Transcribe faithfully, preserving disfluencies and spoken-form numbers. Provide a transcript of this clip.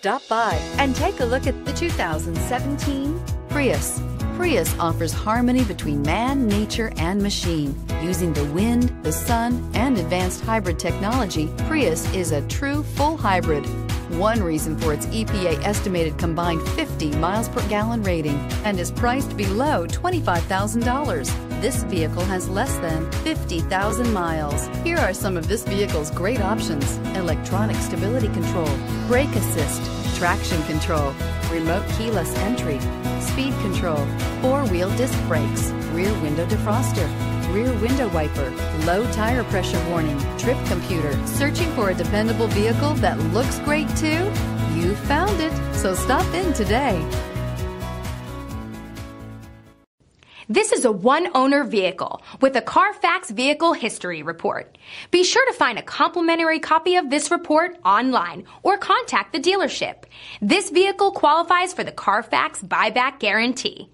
Stop by and take a look at the two thousand seventeen Prius. Prius offers harmony between man, nature, and machine. Using the wind, the sun, and advanced hybrid technology, Prius is a true full hybrid. One reason for its E P A estimated combined fifty miles per gallon rating and is priced below twenty-five thousand dollars. This vehicle has less than fifty thousand miles. Here are some of this vehicle's great options: electronic stability control, brake assist, traction control, remote keyless entry, speed control, four-wheel disc brakes, rear window defroster, rear window wiper, low tire pressure warning, trip computer. Searching for a dependable vehicle that looks great too? You found it, so stop in today. This is a one-owner vehicle with a Carfax Vehicle History Report. Be sure to find a complimentary copy of this report online or contact the dealership. This vehicle qualifies for the Carfax Buyback Guarantee.